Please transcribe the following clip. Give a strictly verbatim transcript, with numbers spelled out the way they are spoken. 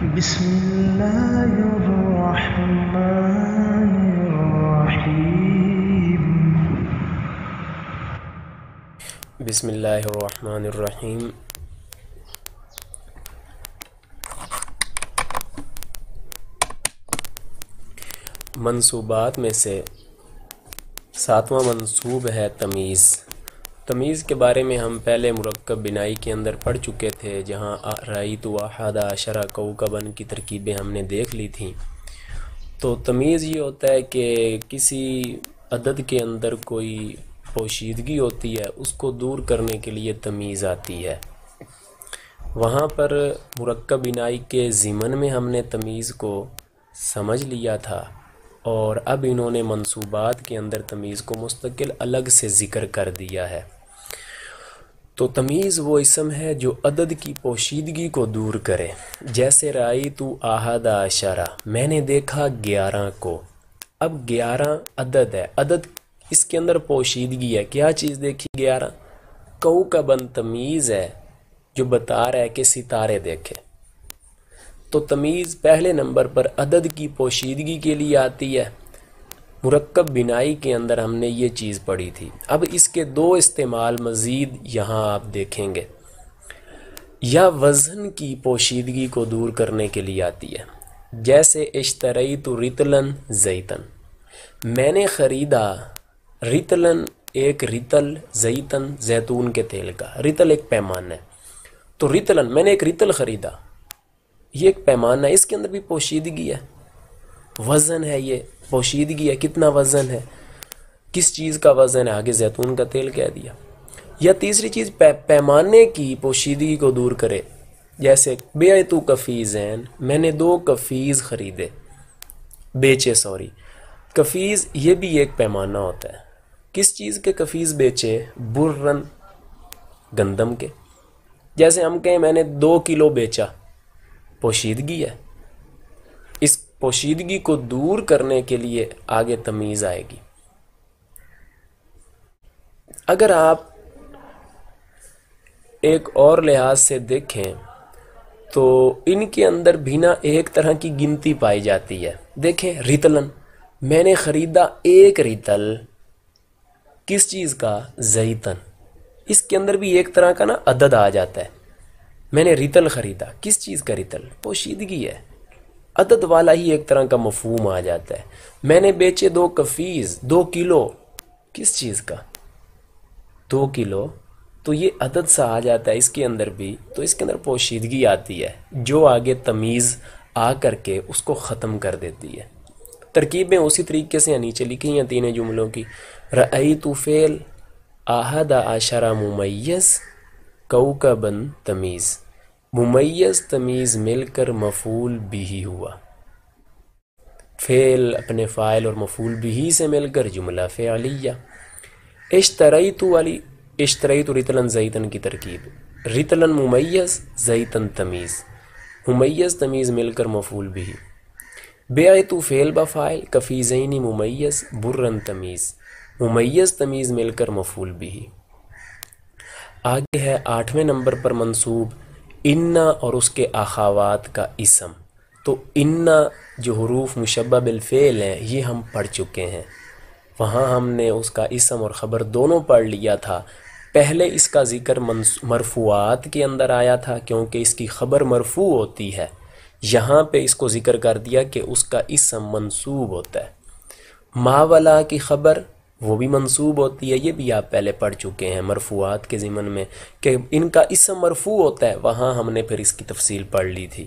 बिस्मिल्लाहिर्रहमानिर्रहीम बिस्मिल्लाहिर्रहमानिर्रहीम। मंसूबात में से सातवां मंसूब है तमीज़। तमीज़ के बारे में हम पहले मुरक्कब बिनाई के अंदर पढ़ चुके थे, जहाँ राइतु अहादा अशरा कौकबन की तरकीबें हमने देख ली थी। तो तमीज़ ये होता है कि किसी अदद के अंदर कोई पोशीदगी होती है, उसको दूर करने के लिए तमीज़ आती है। वहाँ पर मुरक्कब बिनाई के ज़िमन में हमने तमीज़ को समझ लिया था, और अब इन्होंने मंसूबात के अंदर तमीज़ को मुस्तकिल अलग से ज़िक्र कर दिया है। तो तमीज़ वो इसम है जो अदद की पोशीदगी को दूर करे, जैसे राई तू आहदा अशारा, मैंने देखा ग्यारह को। अब ग्यारह अदद है, अदद इसके अंदर पोशीदगी है। क्या चीज़ देखी? ग्यारह। कऊ का बन तमीज़ है जो बता रहा है कि सितारे देखे। तो तमीज़ पहले नंबर पर अदद की पोशीदगी के लिए आती है। मुरक्कब बिनाई के अंदर हमने ये चीज़ पढ़ी थी। अब इसके दो इस्तेमाल मज़ीद यहाँ आप देखेंगे। या वज़न की पोशीदगी को दूर करने के लिए आती है, जैसे इश्तरैतु रितलन ज़ैतन, मैंने ख़रीदा रितलन एक रितल, ज़ैतन जैतून के तेल का। रितल एक पैमाना है, तो रितलन मैंने एक रितल ख़रीदा, ये एक पैमाना है। इसके अंदर भी पोशीदगी है, वज़न है, ये पोशीदगी है। कितना वज़न है, किस चीज़ का वज़न है, आगे जैतून का तेल कह दिया। या तीसरी चीज़ पै, पैमाने की पोशीदगी को दूर करे, जैसे बेअतू कफ़ीज़ैन, मैंने दो कफ़ीज़ ख़रीदे, बेचे सॉरी। कफ़ीज़ ये भी एक पैमाना होता है। किस चीज़ के कफ़ीज़ बेचे? बुर्रन गंदम के। जैसे हम कहें मैंने दो किलो बेचा, पोशीदगी है। इस पोशीदगी को दूर करने के लिए आगे तमीज़ आएगी। अगर आप एक और लिहाज से देखें तो इनके अंदर भी ना एक तरह की गिनती पाई जाती है। देखें रितलन, मैंने ख़रीदा एक रितल, किस चीज़ का? ज़ैतन। इसके अंदर भी एक तरह का ना अदद आ जाता है, मैंने रितल ख़रीदा, किस चीज़ का रितल? पोशीदगी है, अदद वाला ही एक तरह का मफहूम आ जाता है। मैंने बेचे दो कफ़ीज़, दो किलो, किस चीज़ का? दो किलो। तो ये अदद सा आ जाता है इसके अंदर भी, तो इसके अंदर पोशीदगी आती है जो आगे तमीज़ आ करके उसको ख़त्म कर देती है। तरकीबें उसी तरीके से नीचे लिखी हैं तीनों जुमलों की। रअयतु फेल आहदा आशरा मुमय्यज़ कौकबन तमीज़, मुमय्यज़ तमीज़ मिलकर मफूल बिही हुआ। फ़ेल अपने फ़ाइल और मफूल बिही से मिलकर जुमला फ़ेअलिया। इश्तरैतु वाली इश्तरैतु रितलन ज़ैतन की तरकीब, रितलन मुमय्यज़, ज़ैतन तमीज़, मुमय्यज़ तमीज़ मिलकर मफूल बिही। बेअतु फ़ेल बफ़ाइल, कफ़ीज़ैनी मुमय्यज़, बुर्रन तमीज़, मुमय्यज़ तमीज़ मिलकर मफूल बिही। आगे है आठवें नंबर पर मंसूब इन्ना और उसके अखावात का इसम। तो इन्ना जो हरूफ मुशब्बा बिलफेल हैं, ये हम पढ़ चुके हैं। वहाँ हमने उसका इसम और ख़बर दोनों पढ़ लिया था। पहले इसका ज़िक्र मरफूआत के अंदर आया था, क्योंकि इसकी ख़बर मरफू होती है। यहाँ पे इसको ज़िक्र कर दिया कि उसका इसम मंसूब होता है। मावला की ख़बर वो भी मंसूब होती है, ये भी आप पहले पढ़ चुके हैं मरफूआत के ज़िमन में कि इनका इसम मरफू होता है। वहाँ हमने फिर इसकी तफसील पढ़ ली थी।